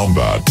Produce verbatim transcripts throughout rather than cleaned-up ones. Wombat. Wombat. Wombat.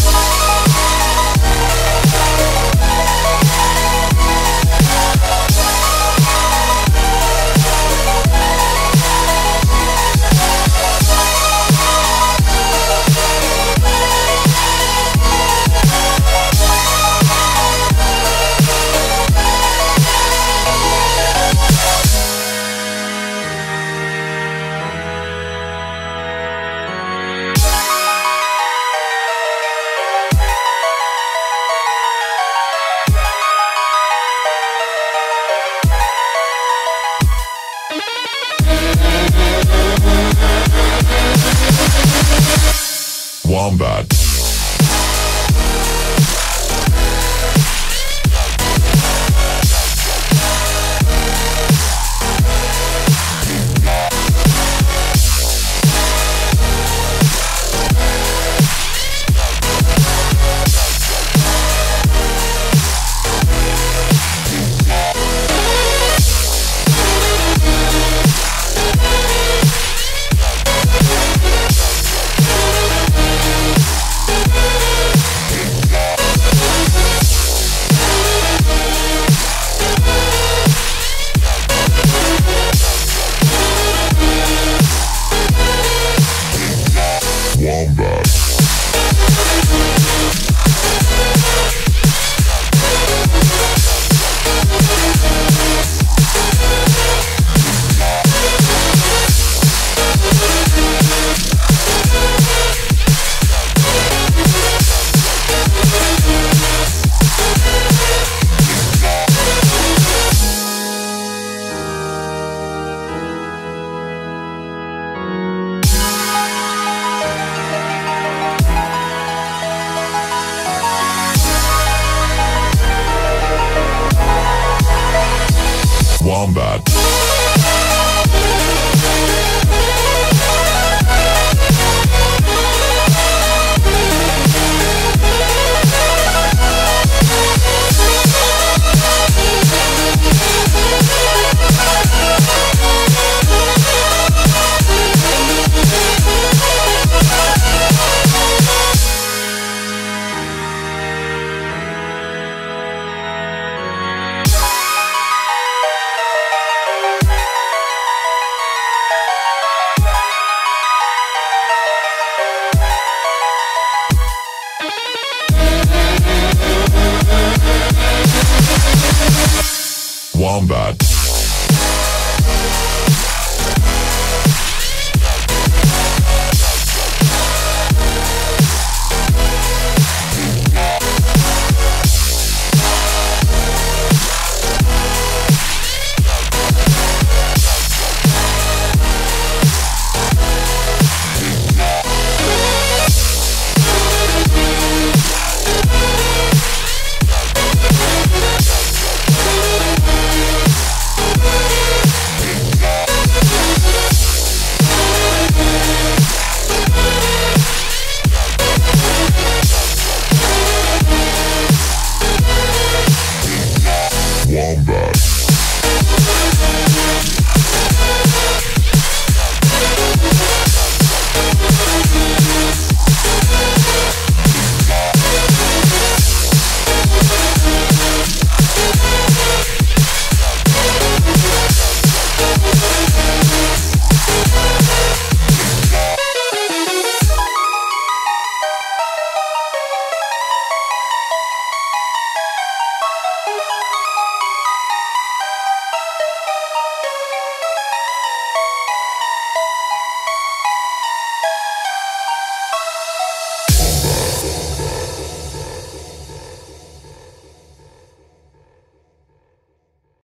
Wombat. Wombat.